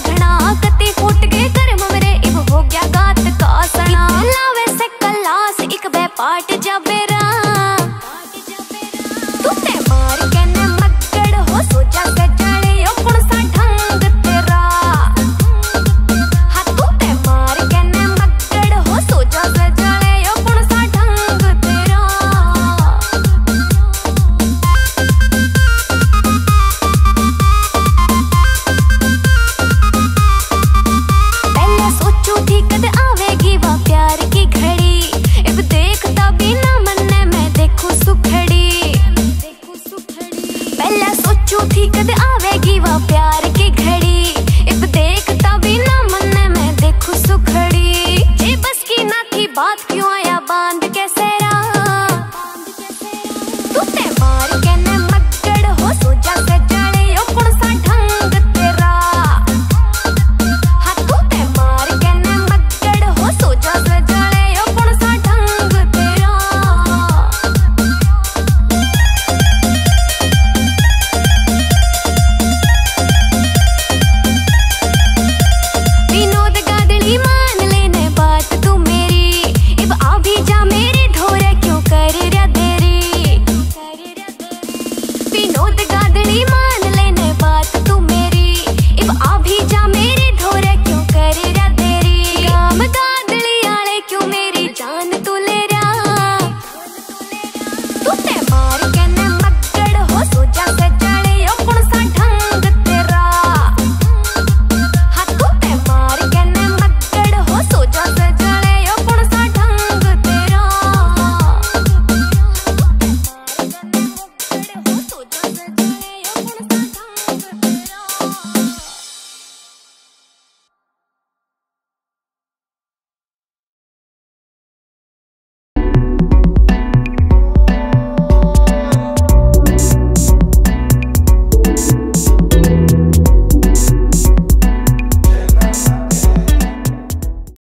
घना